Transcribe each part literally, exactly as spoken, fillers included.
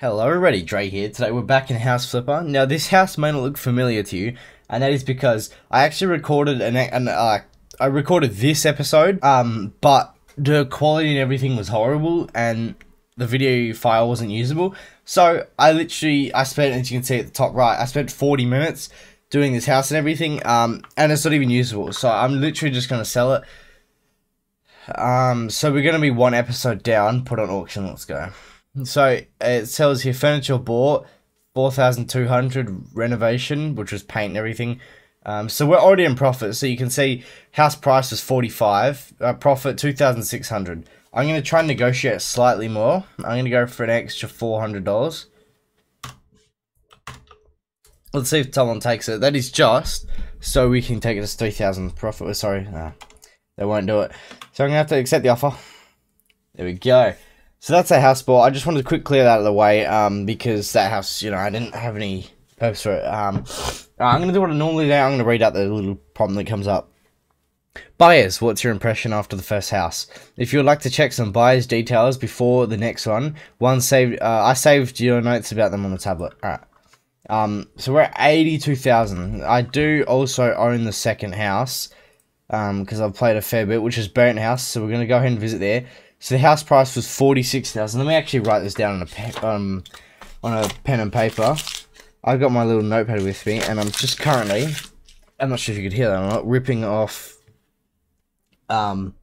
Hello everybody, Dre here. Today we're back in House Flipper. Now this house may not look familiar to you, and that is because I actually recorded an, an uh, I recorded this episode, um, but the quality and everything was horrible, and the video file wasn't usable. So I literally, I spent, as you can see at the top right, I spent forty minutes doing this house and everything, um, and it's not even usable. So I'm literally just gonna sell it. Um, so we're gonna be one episode down. Put on auction. Let's go. So it sells here, furniture bought, four thousand two hundred renovation, which was paint and everything. Um, so we're already in profit. So you can see house price was forty-five, uh, profit two thousand six hundred. I'm going to try and negotiate slightly more. I'm going to go for an extra four hundred dollars. Let's see if someone takes it. That is just so we can take it as three thousand profit. Sorry, no, they won't do it. So I'm going to have to accept the offer. There we go. So that's a house bought. I just wanted to quick clear that out of the way, um, because that house, you know, I didn't have any purpose for it. Um, I'm going to do what I normally do. I'm going to read out the little problem that comes up. Buyers, what's your impression after the first house? If you would like to check some buyers' details before the next one, one saved. Uh, I saved your notes about them on the tablet. All right. Um, so we're at eighty-two thousand. I do also own the second house, um, because I've played a fair bit, which is Burnt House. So we're going to go ahead and visit there. So the house price was forty-six thousand. Let me actually write this down on a pen, um, on a pen and paper. I've got my little notepad with me, and I'm just currently, I'm not sure if you could hear that or not, ripping off um,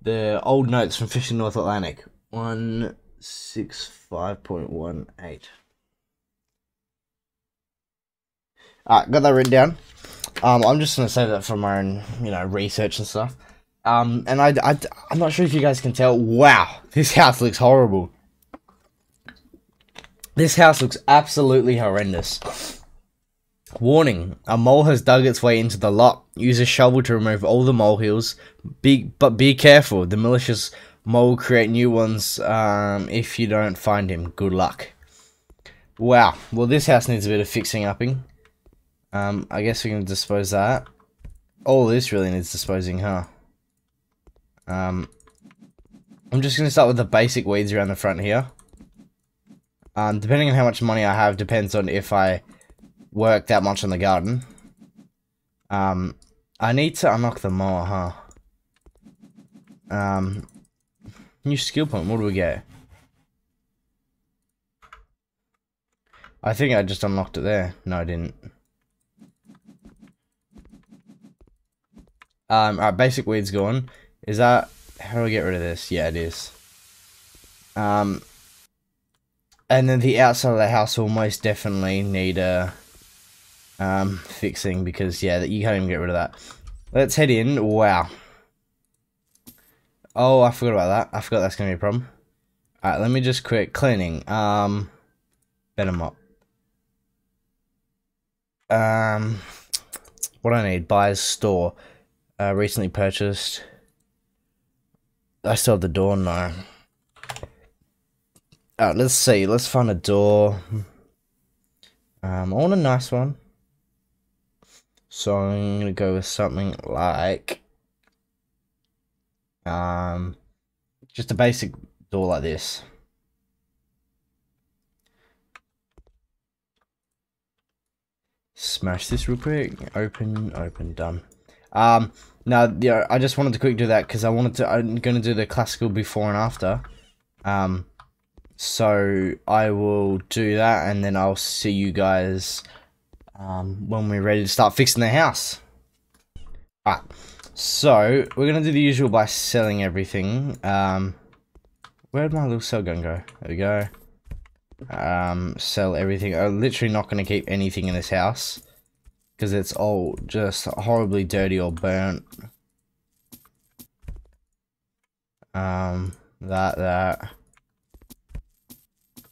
the old notes from Fishing North Atlantic. one sixty-five point one eight. Alright, got that written down. Um, I'm just going to save that for my own, you know, research and stuff. Um, and I, I, I'm not sure if you guys can tell, wow, this house looks horrible. This house looks absolutely horrendous. Warning, a mole has dug its way into the lot. Use a shovel to remove all the molehills. Be, but be careful, the malicious mole will create new ones um, if you don't find him. Good luck. Wow, well this house needs a bit of fixing-upping. Um, I guess we can dispose that. All this really needs disposing, huh? Um, I'm just going to start with the basic weeds around the front here. Um, depending on how much money I have depends on if I work that much on the garden. Um, I need to unlock the mower, huh? Um, new skill point, what do we get? I think I just unlocked it there. No, I didn't. Um, alright, basic weeds gone. Is that, how do I get rid of this? Yeah, it is. Um, and then the outside of the house will most definitely need a um, fixing because, yeah, you can't even get rid of that. Let's head in. Wow. Oh, I forgot about that. I forgot that's going to be a problem. All right, let me just quit cleaning. Um, better mop. Um, what do I need? Buyer's store. Uh, recently purchased. I still have the door, no. Alright, let's see. Let's find a door. Um, I want a nice one. So I'm going to go with something like... Um, just a basic door like this. Smash this real quick. Open, open, done. Um... Now, yeah, I just wanted to quick do that because I wanted to. I'm gonna do the classical before and after, um, so I will do that, and then I'll see you guys um, when we're ready to start fixing the house. Alright, so we're gonna do the usual by selling everything. Um, where'd my little sell gun go? There we go. Um, sell everything. I'm literally not gonna keep anything in this house. Because it's all just horribly dirty or burnt. Um, that, that.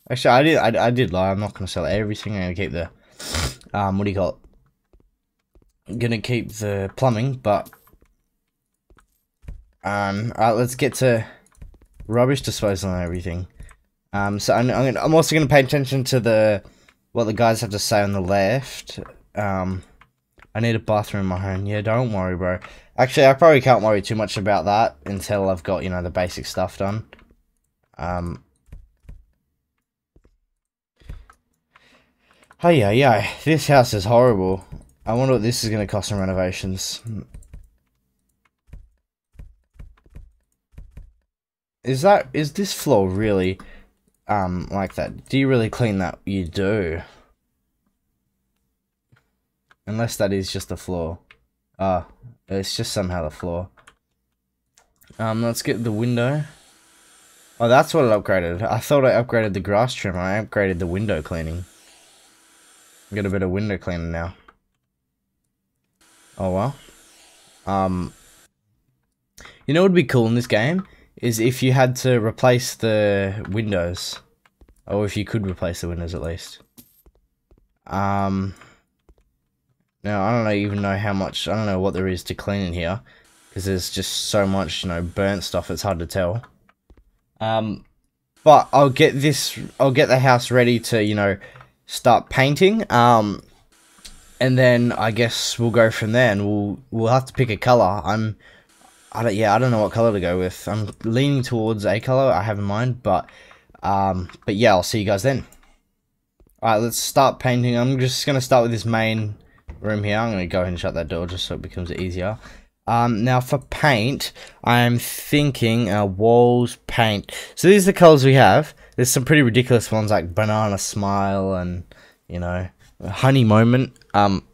Actually, I did, I, I did lie. I'm not going to sell everything. I'm going to keep the, um, what do you call it? I'm going to keep the plumbing, but. Um, alright, let's get to rubbish disposal and everything. Um, so I'm, I'm, gonna, I'm also going to pay attention to the, what the guys have to say on the left. Um, I need a bathroom in my home. Yeah, don't worry, bro. Actually, I probably can't worry too much about that until I've got, you know, the basic stuff done. Um, Oh yeah, yeah, this house is horrible. I wonder what this is going to cost in renovations. Is that, is this floor really, um, like that? Do you really clean that? You do. Unless that is just the floor. Ah, uh, it's just somehow the floor. Um, let's get the window. Oh, that's what it upgraded. I thought I upgraded the grass trimmer. I upgraded the window cleaning. Got a bit of window cleaning now. Oh well. Um, you know what would be cool in this game? Is if you had to replace the windows. Or if you could replace the windows at least. Um, now I don't even know how much, I don't know what there is to clean in here. Because there's just so much, you know, burnt stuff, it's hard to tell. Um, but I'll get this, I'll get the house ready to, you know, start painting. Um, and then I guess we'll go from there and we'll, we'll have to pick a colour. I'm... I don't, yeah, I don't know what colour to go with. I'm leaning towards a colour I have in mind, but um, but yeah, I'll see you guys then. Alright, let's start painting. I'm just going to start with this main room here. I'm going to go ahead and shut that door just so it becomes easier. Um, now for paint, I'm thinking uh, walls paint. So these are the colours we have. There's some pretty ridiculous ones like Banana Smile and, you know, Honey Moment. Um,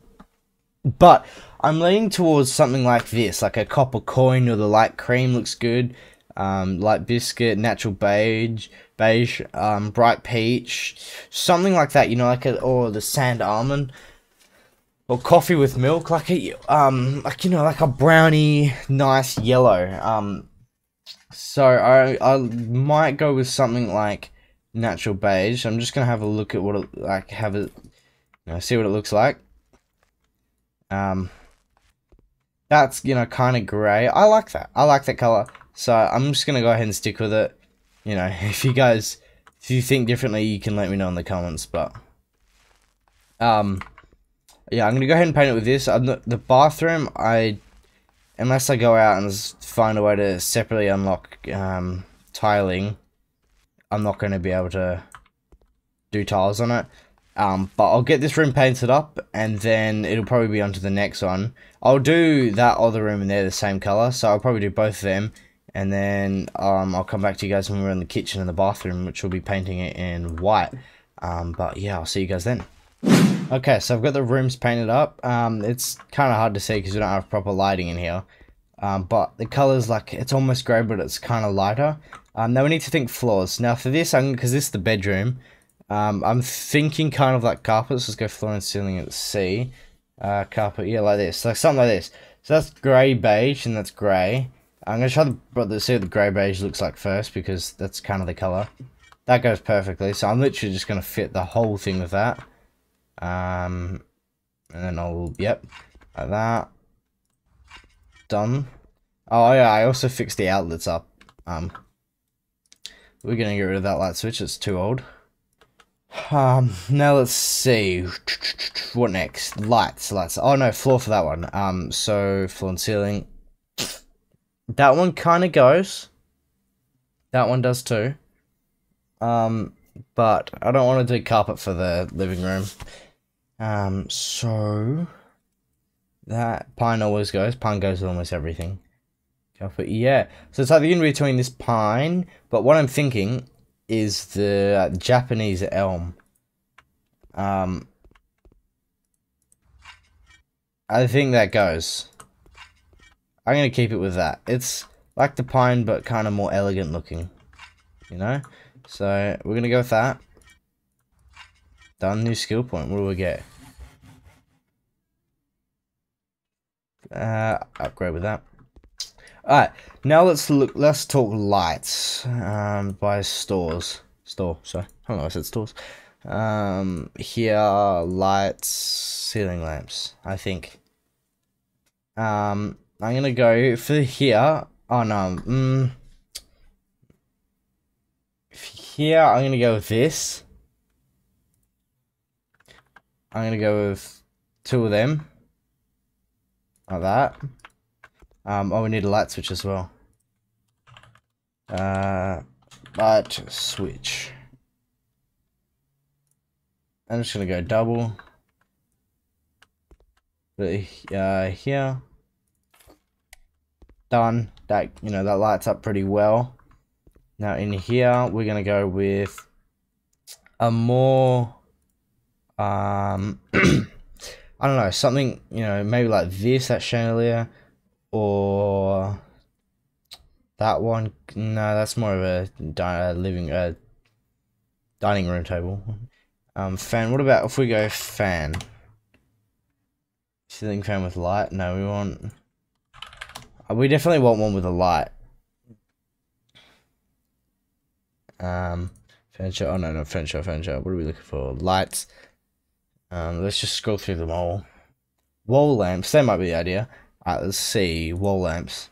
but... I'm leaning towards something like this, like a copper coin or the light cream looks good, um, light biscuit, natural beige, beige, um, bright peach, something like that, you know, like a, or the sand almond, or coffee with milk, like a, um, like, you know, like a brownie, nice yellow, um, so I, I might go with something like natural beige. I'm just gonna have a look at what it, like, have it, you know, see what it looks like, um, that's, you know, kind of grey. I like that. I like that colour. So I'm just going to go ahead and stick with it. You know, if you guys, if you think differently, you can let me know in the comments. But, um, yeah, I'm going to go ahead and paint it with this. I'm not, the bathroom, I, unless I go out and find a way to separately unlock um, tiling, I'm not going to be able to do tiles on it. Um, but I'll get this room painted up, and then it'll probably be onto the next one. I'll do that other room in there the same colour, so I'll probably do both of them. And then um, I'll come back to you guys when we're in the kitchen and the bathroom, which we'll be painting it in white. Um, but yeah, I'll see you guys then. Okay, so I've got the rooms painted up. Um, it's kind of hard to see because we don't have proper lighting in here. Um, but the colour's like, it's almost grey, but it's kind of lighter. Um, now we need to think floors. Now for this, because this is the bedroom... Um, I'm thinking kind of like carpets. Let's go floor and ceiling at C. Uh, carpet, yeah, like this, like something like this. So that's grey beige, and that's grey. I'm gonna try to see what the grey beige looks like first because that's kind of the color. That goes perfectly. So I'm literally just gonna fit the whole thing with that. Um, and then I'll yep, like that. Done. Oh yeah, I also fixed the outlets up. Um, we're gonna get rid of that light switch. It's too old. Um, now let's see, what next? Lights, lights, oh no, floor for that one. Um, so, floor and ceiling. That one kind of goes. That one does too. Um, but I don't want to do carpet for the living room. Um, so, that pine always goes. Pine goes with almost everything. Carpet, yeah. So it's either in between this pine, but what I'm thinking... is the uh, Japanese elm. Um, I think that goes. I'm going to keep it with that. It's like the pine, but kind of more elegant looking. You know? So, we're going to go with that. Done. New skill point. What do we get? Uh, upgrade with that. Alright, now let's look, let's talk lights, um, by stores, store, sorry, I don't know why I said stores, um, here, lights, ceiling lamps, I think, um, I'm gonna go for here, oh no, mm, here, I'm gonna go with this, I'm gonna go with two of them, like that. Um, oh, we need a light switch as well. Uh, light switch. I'm just gonna go double. Uh, here. Done. That, you know, that lights up pretty well. Now in here we're gonna go with a more um I don't know, something, you know, maybe like this, that chandelier, or that one. No, that's more of a di living uh, dining room table. Um, fan. What about if we go fan? Ceiling fan with light? No, we want. We definitely want one with a light. Um, furniture. Oh no, no furniture. Furniture. What are we looking for? Lights. Um, let's just scroll through them all. Wall lamps. That might be the idea. Alright, let's see. Wall lamps.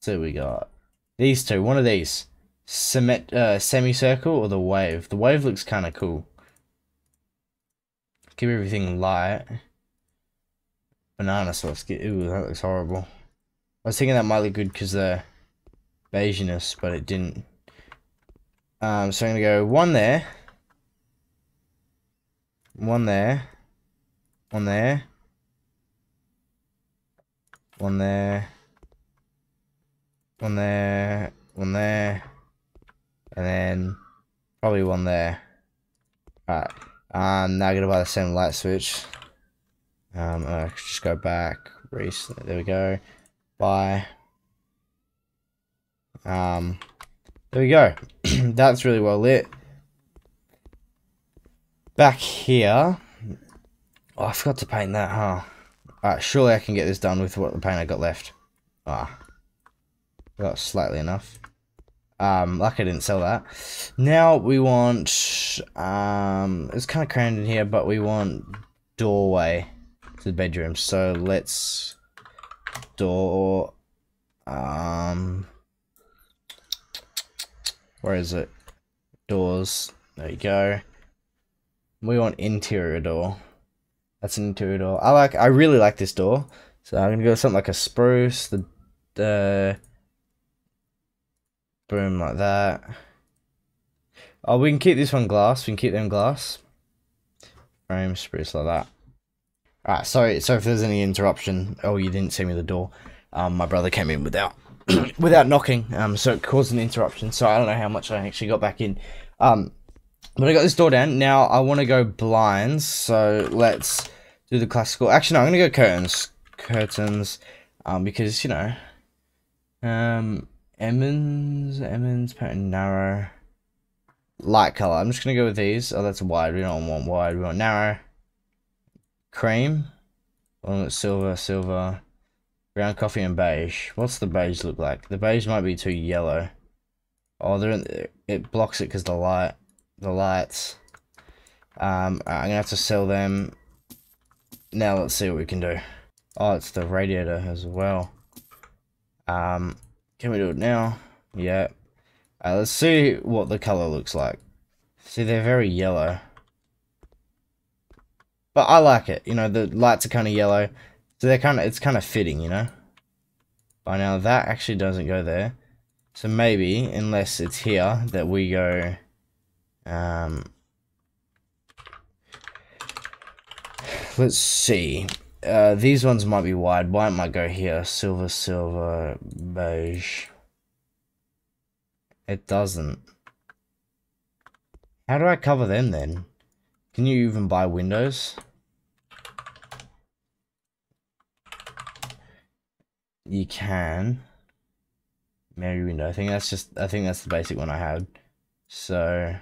So we got these two. One of these. Cement, uh, semicircle or the wave? The wave looks kind of cool. Keep everything light. Banana sauce. Ooh, that looks horrible. I was thinking that might look good because they're beiginess, but it didn't. Um, so I'm going to go one there. One there. One there. One there. One there. One there. And then probably one there. Alright. Um, now I'm going to buy the same light switch. Um, I'll just go back recently. There we go. Buy. Um, there we go. That's really well lit. Back here. Oh, I forgot to paint that, huh? Alright, surely I can get this done with what the paint I got left. Ah. Got slightly enough. Um, lucky I didn't sell that. Now we want, um, it's kind of crammed in here, but we want doorway to the bedroom. So let's door, um, where is it? Doors. There you go. We want interior door. That's an interior door. I like, I really like this door. So I'm gonna go with something like a spruce. The, the. Boom, like that. Oh, we can keep this one glass. We can keep them glass. Frame, spruce, like that. Alright, sorry, so if there's any interruption. Oh, you didn't see me at the door. Um, my brother came in without without knocking. Um, so it caused an interruption. So I don't know how much I actually got back in. Um, but I got this door down. Now I want to go blinds. So let's do the classical. Actually, no, I'm going to go curtains. Curtains. Um, because, you know. Um... Emmons, Emmons, pattern narrow, light color. I'm just gonna go with these. Oh, that's wide. We don't want wide. We want narrow. Cream. Oh, silver, silver, brown, coffee, and beige. What's the beige look like? The beige might be too yellow. Oh, they're in, it blocks it because the light, the lights. Um, I'm gonna have to sell them. Now let's see what we can do. Oh, it's the radiator as well. Um. Can we do it now? Yeah. Uh, let's see what the color looks like. See, they're very yellow. But I like it. You know, the lights are kind of yellow. So they're kind of, it's kind of fitting, you know. By now, that actually doesn't go there. So maybe, unless it's here, that we go... Um, let's see. Uh, these ones might be wide. White might go here. Silver, silver, beige. It doesn't. How do I cover them then? Can you even buy windows? You can. Mary window. I think that's just. I think that's the basic one I had. So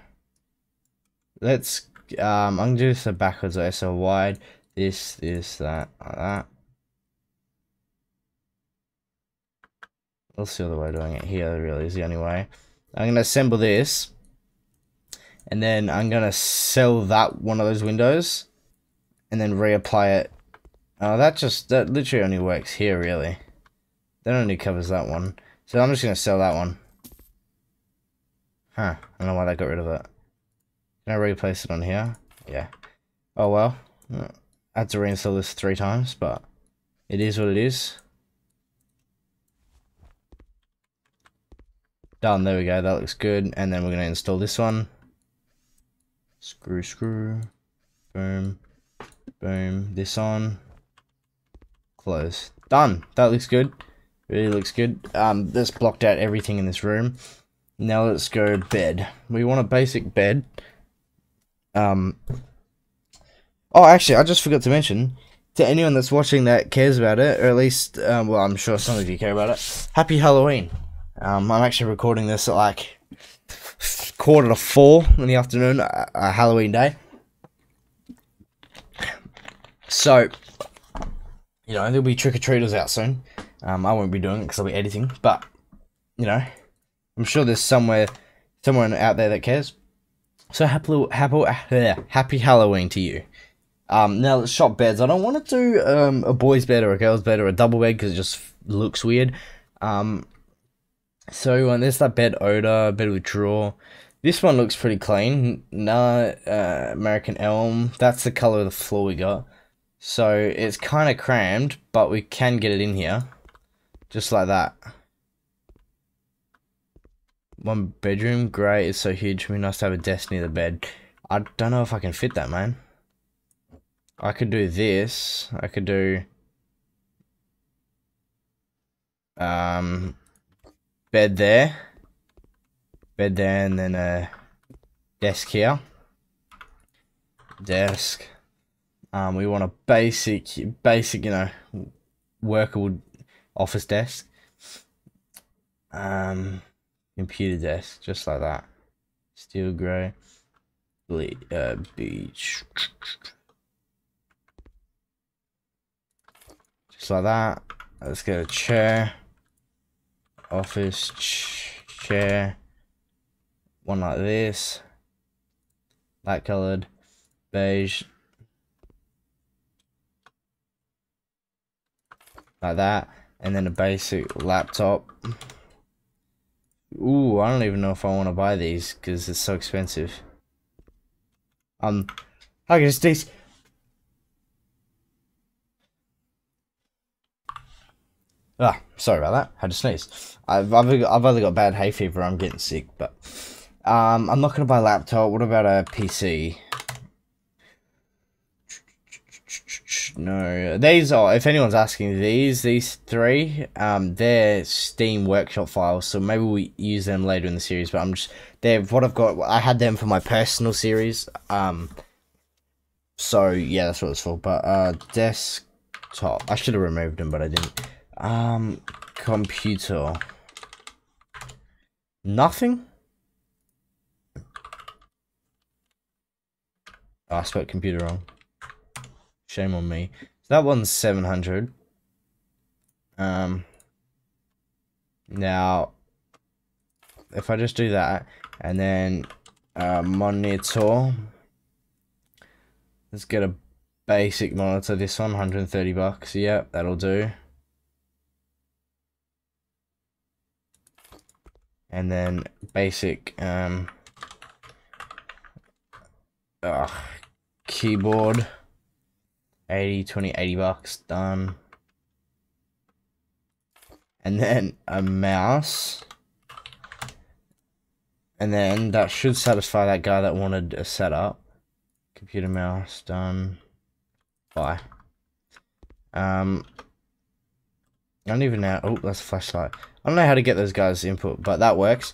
let's. Um, I'm gonna do this backwards way. So wide. This, this, that, like that. That's the other way of doing it here, really, is the only way. I'm going to assemble this. And then I'm going to sell that one of those windows. And then reapply it. Oh, that just, that literally only works here, really. That only covers that one. So I'm just going to sell that one. Huh, I don't know why that got rid of it. Can I replace it on here? Yeah. Oh, well. I had to reinstall this three times, but it is what it is. Done, there we go, that looks good. And then we're going to install this one. Screw, screw. Boom. Boom. This on. Close. Done. That looks good. Really looks good. Um, that's blocked out everything in this room. Now let's go bed. We want a basic bed. Um. Oh, actually, I just forgot to mention, to anyone that's watching that cares about it, or at least, um, well, I'm sure some of you care about it, happy Halloween. Um, I'm actually recording this at like quarter to four in the afternoon, uh, uh, Halloween day. So, you know, there'll be trick-or-treaters out soon. Um, I won't be doing it because I'll be editing, but, you know, I'm sure there's somewhere, someone out there that cares. So, happy, happy, happy Halloween to you. Um, now let's shop beds. I don't want to do um, a boy's bed or a girl's bed or a double bed because it just looks weird. Um, so um, there's that bed odor, bed with drawer. This one looks pretty clean. Nah, uh, American Elm. That's the color of the floor we got. So it's kind of crammed, but we can get it in here, just like that. One bedroom grey is so huge. It'd be nice to have a desk near the bed. I don't know if I can fit that, man. I could do this, I could do um, bed there, bed there, and then a desk here, desk, um, we want a basic, basic, you know, workable office desk, um, computer desk, just like that, steel grey, uh, beach, like that. Let's get a chair, office ch chair, one like this, light colored, beige, like that, and then a basic laptop. Ooh, I don't even know if I want to buy these because it's so expensive. Um, I can just do these. Ah, sorry about that. Had to sneeze. I've I've I've only got bad hay fever. I'm getting sick, but um, I'm not gonna buy a laptop. What about a P C? No, these are. If anyone's asking, these these three, um, they're Steam Workshop files. So maybe we use them later in the series. But I'm just they're what I've got. I had them for my personal series. Um, so yeah, that's what it's for. But uh, desktop. I should have removed them, but I didn't. Um, computer. Nothing? Oh, I spelled computer wrong. Shame on me. So that one's seven hundred. Um, now, if I just do that, and then uh, monitor. Let's get a basic monitor. This one, one hundred thirty bucks. Yep, that'll do. And then basic um, uh, keyboard, eighty, twenty, eighty bucks, done. And then a mouse. And then that should satisfy that guy that wanted a setup. Computer mouse, done. Bye. Um, I don't even know. Oh, that's a flashlight. I don't know how to get those guys' input, but that works.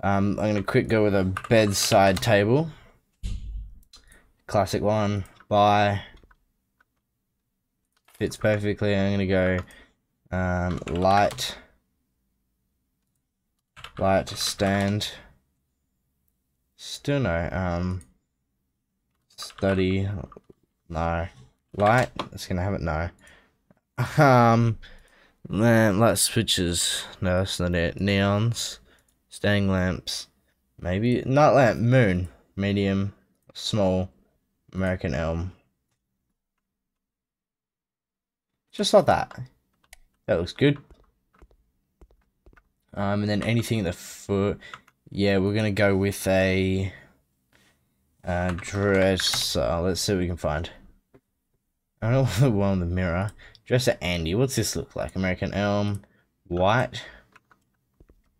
Um, I'm going to quick go with a bedside table. Classic one. Buy. Fits perfectly. I'm going to go um, light. Light stand. Still no. Um, study. No. Light. It's going to have it. No. Um... Lamp, light switches, no that's not it, neons, standing lamps, maybe, night lamp, moon, medium, small, American Elm. Just like that. That looks good. Um, and then anything at the foot, yeah we're going to go with a uh, dresser, let's see what we can find. I don't know the one in the mirror. Dresser Andy, what's this look like? American Elm, white.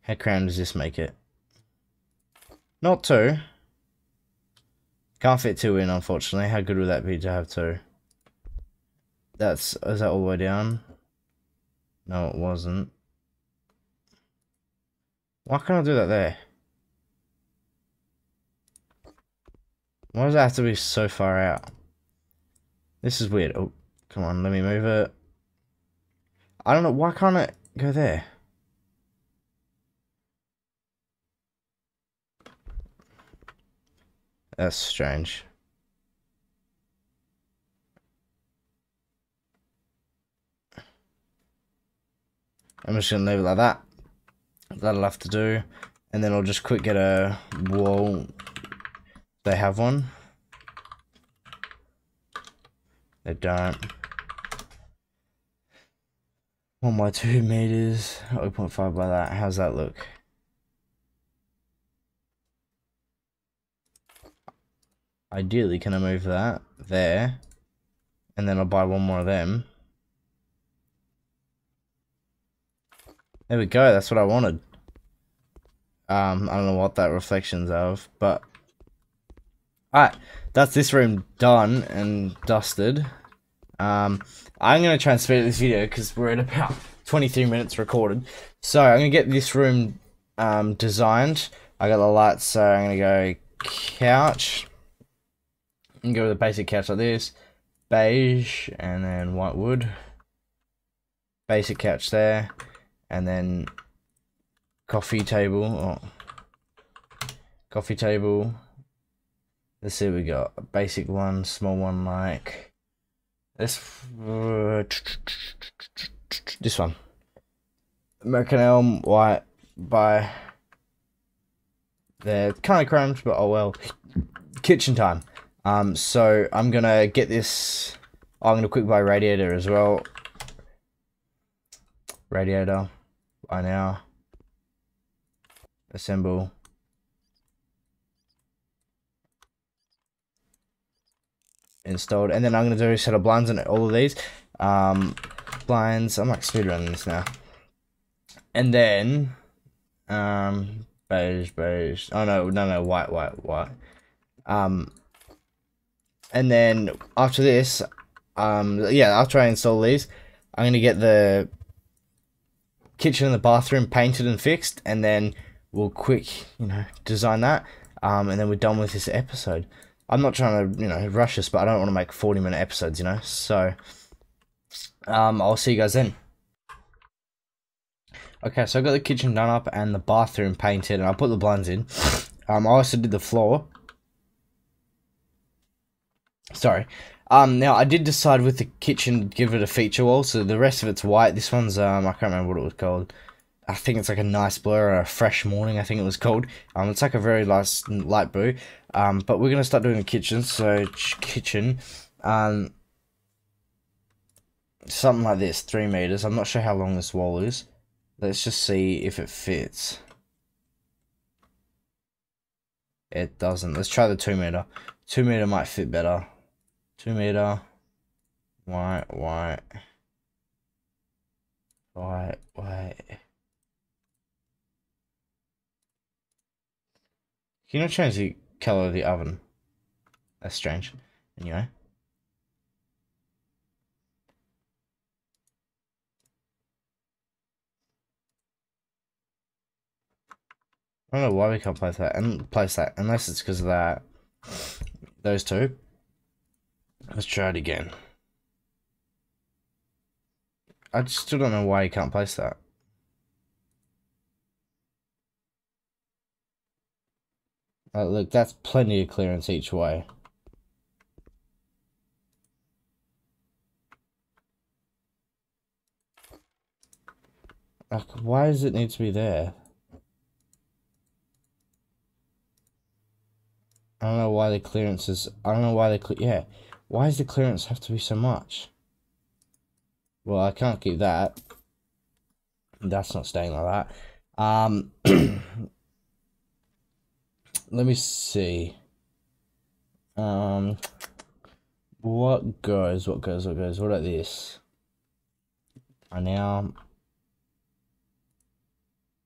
How crammed does this make it? Not too. Can't fit two in, unfortunately. How good would that be to have two? That's, is that all the way down? No, it wasn't. Why can't I do that there? Why does that have to be so far out? This is weird. Oh, come on, let me move it. I don't know, why can't it go there? That's strange. I'm just gonna leave it like that. That'll have to do. And then I'll just quick get a wall. They have one. They don't. One by two meters. zero point five by that. How's that look? Ideally, can I move that there? And then I'll buy one more of them. There we go, that's what I wanted. Um, I don't know what that reflection's of, but... Alright, that's this room done and dusted. Um, I'm going to try and speed up this video because we're at about twenty-three minutes recorded. So, I'm going to get this room um, designed. I got the lights, so I'm going to go couch. And go with a basic couch like this, beige, and then white wood. Basic couch there, and then coffee table. Oh, coffee table. Let's see what we got. A basic one, small one, like this. Uh, this one. American Elm, white, by. They're kind of cramped, but oh well. Kitchen time. Um, so I'm gonna get this. Oh, I'm gonna quick buy radiator as well. Radiator, buy now. Assemble. Installed, and then I'm gonna do a set of blinds on all of these. Um, blinds. I'm like speedrunning this now. And then, um, beige, beige. Oh no, no, no, white, white, white. Um. And then after this, um, yeah, after I install these, I'm going to get the kitchen and the bathroom painted and fixed, and then we'll quick, you know, design that, um, and then we're done with this episode. I'm not trying to, you know, rush this, but I don't want to make forty minute episodes, you know, so um, I'll see you guys then. Okay, so I got the kitchen done up and the bathroom painted, and I put the blinds in. Um, I also did the floor. Sorry. Um, now, I did decide with the kitchen to give it a feature wall, so the rest of it's white. This one's, um, I can't remember what it was called. I think it's like a nice blue or a fresh morning, I think it was called. Um, it's like a very nice light blue. Um, but we're going to start doing the kitchen, so kitchen. Um, something like this, three meters. I'm not sure how long this wall is. Let's just see if it fits. It doesn't. Let's try the two meter. Two meter might fit better. Two meter, white, white, white, white. Can you not change the color of the oven? That's strange. Anyway. I don't know why we can't place that and place that unless it's because of that. Those two. Let's try it again. I just still don't know why you can't place that. Right, look, that's plenty of clearance each way. Like, why does it need to be there? I don't know why the clearance is. I don't know why the yeah. Why does the clearance have to be so much? Well, I can't keep that. That's not staying like that. Um, let me see. Um, what goes? What goes? What goes? What about this? I now.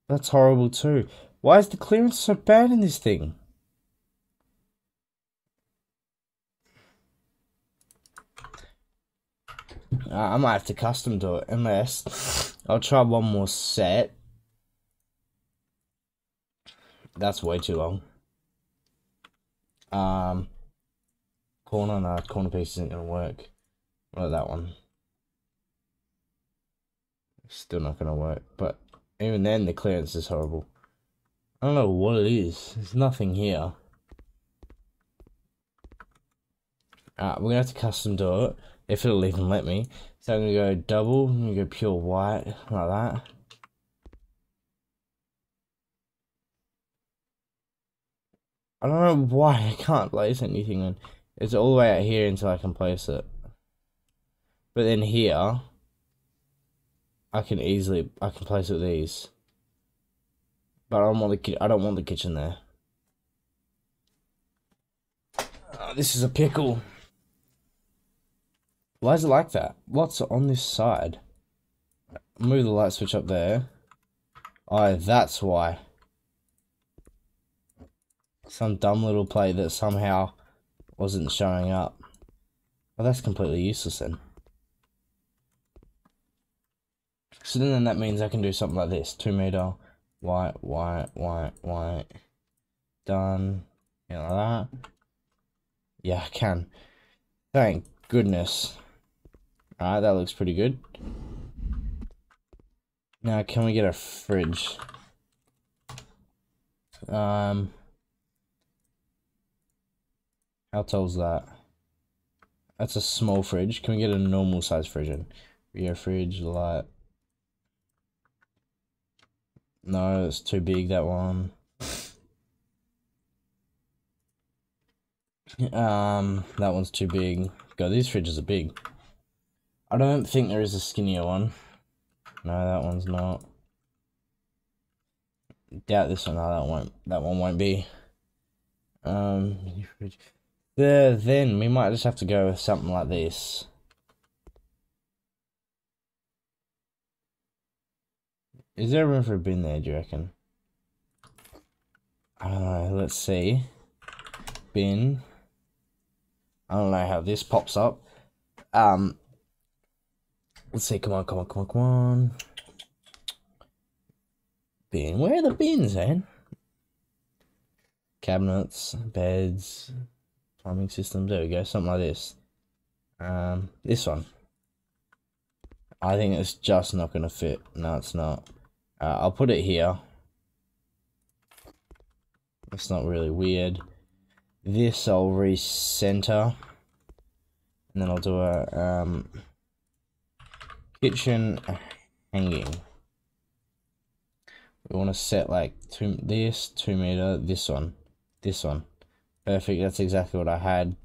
That's horrible too. Why is the clearance so bad in this thing? I might have to custom do it, unless I'll try one more set. That's way too long. Um, corner, no, corner piece isn't gonna work. What about that one? Still not gonna work, but even then the clearance is horrible. I don't know what it is. There's nothing here. Alright, we're gonna have to custom do it, if it'll even let me. So I'm gonna go double, I'm gonna go pure white, like that. I don't know why I can't place anything in. It's all the way out here until I can place it. But then here, I can easily, I can place it with these. But I don't want the, I don't want the kitchen there. Oh, this is a pickle. Why is it like that? What's on this side? Move the light switch up there. Oh, that's why. Some dumb little plate that somehow wasn't showing up. Well, that's completely useless then. So then that means I can do something like this. Two meter, white, white, white, white. Done. You know, like that. Yeah, I can. Thank goodness. Alright, that looks pretty good. Now, can we get a fridge? Um... How tall's that? That's a small fridge. Can we get a normal size fridge in? Rear fridge, light. No, it's too big, that one. Um, that one's too big. God, these fridges are big. I don't think there is a skinnier one. No, that one's not. Doubt this one. No, that won't. That one won't be. Um, new fridge. There, then we might just have to go with something like this. Is there room for a bin there, do you reckon? I don't know, let's see. Bin. I don't know how this pops up. Um, let's see, come on, come on, come on, come on. Bin, where are the bins, man? Cabinets, beds... Plumbing systems, there we go, something like this. Um, this one. I think it's just not going to fit. No, it's not. Uh, I'll put it here. That's not really weird. This I'll recenter. And then I'll do a um, kitchen hanging. We want to set like two, this, two meter, this one, this one. Perfect, that's exactly what I had.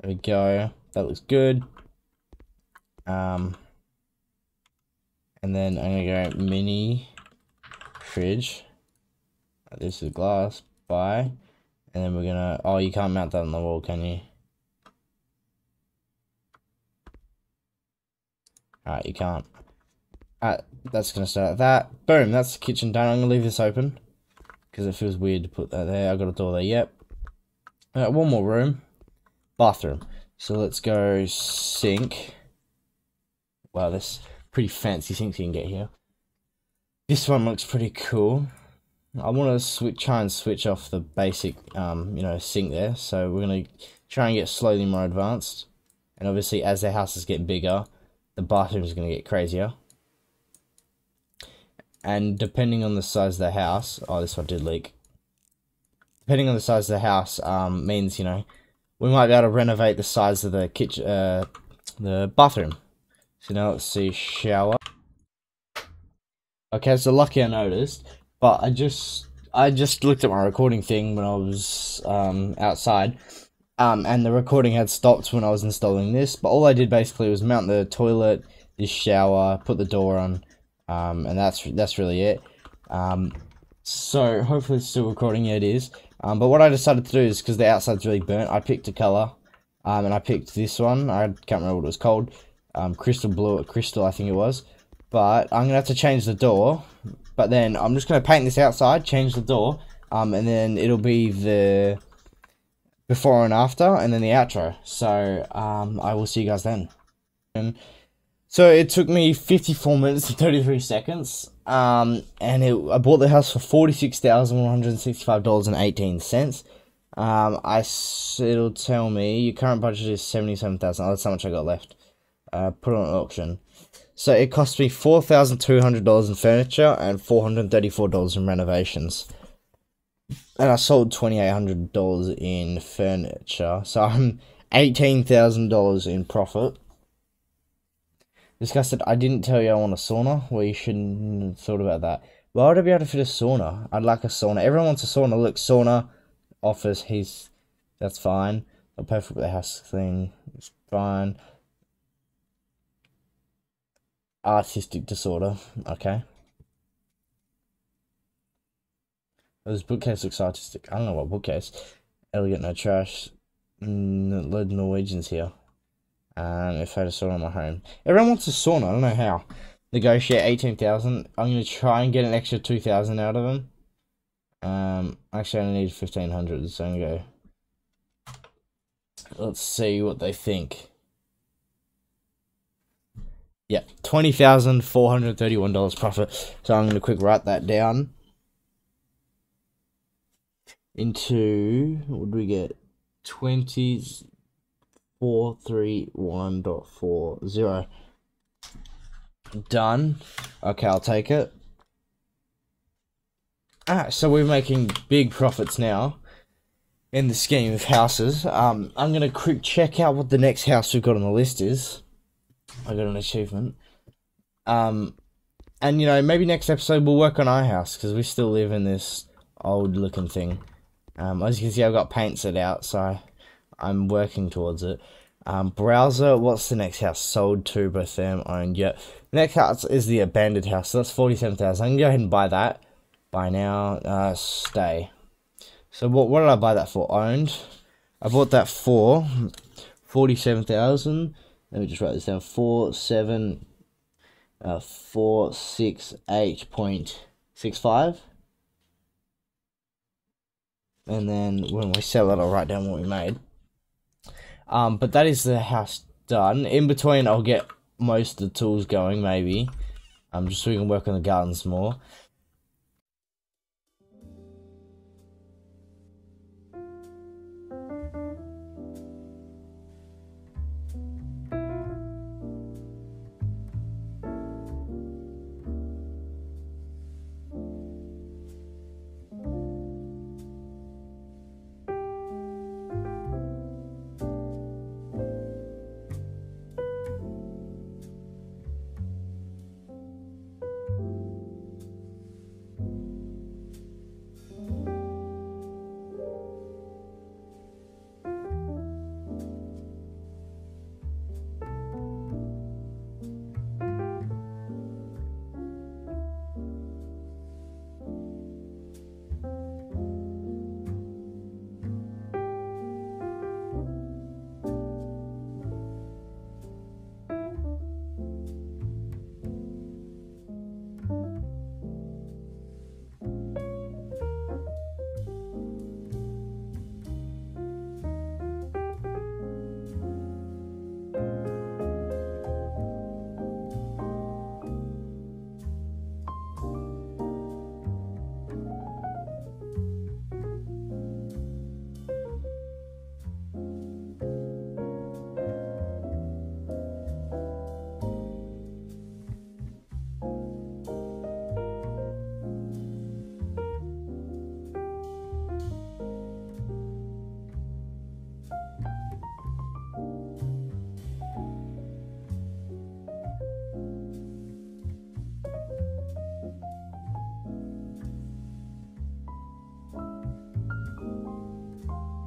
There we go, that looks good. Um, and then I'm gonna go mini fridge. This is glass, buy. And then we're gonna, oh, you can't mount that on the wall, can you? Alright, you can't. Alright, that's gonna start at that. Boom, that's the kitchen done. I'm gonna leave this open because it feels weird to put that there. I got a door there, yep. Alright, one more room. Bathroom. So let's go sink. Wow, that's pretty fancy sinks you can get here. This one looks pretty cool. I wanna switch try and switch off the basic um, you know, sink there. So we're gonna try and get slowly more advanced. And obviously as the houses get bigger, the bathroom's gonna get crazier. And depending on the size of the house, oh, this one did leak. Depending on the size of the house, um, means, you know, we might be able to renovate the size of the kitchen, uh, the bathroom. So now let's see, shower. Okay, so lucky I noticed, but I just, I just looked at my recording thing when I was um, outside, um, and the recording had stopped when I was installing this. But all I did basically was mount the toilet, this shower, put the door on. Um, and that's that's really it. Um, so hopefully it's still recording. Yeah, it is. Um, but what I decided to do is because the outside's really burnt, I picked a color, um, and I picked this one. I can't remember what it was called. Um, crystal blue, or crystal, I think it was. But I'm gonna have to change the door. But then I'm just gonna paint this outside, change the door, um, and then it'll be the before and after, and then the outro. So um, I will see you guys then. And so it took me fifty-four minutes and thirty-three seconds, um, and it, I bought the house for forty-six thousand one hundred sixty-five dollars and eighteen cents. Um, I, it'll tell me your current budget is seventy-seven thousand dollars. Oh, that's how much I got left. Uh, put it on auction. So it cost me four thousand two hundred dollars in furniture and four hundred thirty-four dollars in renovations. And I sold two thousand eight hundred dollars in furniture. So I'm eighteen thousand dollars in profit. Disgusted, I didn't tell you I want a sauna. Well, you shouldn't have thought about that. Why would I be able to fit a sauna? I'd like a sauna. Everyone wants a sauna. Look, sauna, office, he's... That's fine. I'll pay for the house thing. It's fine. Artistic disorder. Okay. This bookcase looks artistic. I don't know what bookcase. Elegant, no trash. Mm, load Norwegians here. Um, if I had a sauna in my home. Everyone wants a sauna, I don't know how. Negotiate eighteen thousand. I'm going to try and get an extra two thousand out of them. Um, actually I only need fifteen hundred, so I'm going to go. Let's see what they think. Yeah, twenty thousand four hundred thirty-one dollars profit. So I'm going to quick write that down. Into, what do we get? twenties. Four three one dot four zero. Done. Okay, I'll take it. Ah, so we're making big profits now in the scheme of houses. Um, I'm gonna quick check out what the next house we've got on the list is. I got an achievement. Um, and you know, maybe next episode we'll work on our house because we still live in this old-looking thing. Um, as you can see, I've got paint set out, so. I I'm working towards it. Um, browser, what's the next house? Sold to, by them owned, yeah. The next house is the abandoned house, so that's forty-seven thousand dollars. I can go ahead and buy that. Buy now, uh, stay. So what, what did I buy that for? Owned. I bought that for forty-seven thousand dollars. Let me just write this down. four seven, uh, four six eight point six five. And then when we sell it, I'll write down what we made. Um, but that is the house done. In between, I'll get most of the tools going, maybe. Um, just so we can work on the gardens more.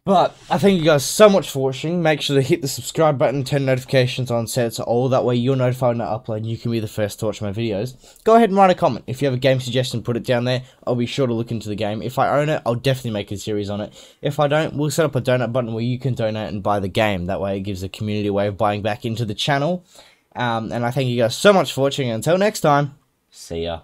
But I thank you guys so much for watching. Make sure to hit the subscribe button, turn notifications on, set it to all. That way you're notified when I upload and you can be the first to watch my videos. Go ahead and write a comment. If you have a game suggestion, put it down there. I'll be sure to look into the game. If I own it, I'll definitely make a series on it. If I don't, we'll set up a donate button where you can donate and buy the game. That way it gives the community a way of buying back into the channel. Um, and I thank you guys so much for watching. Until next time, see ya.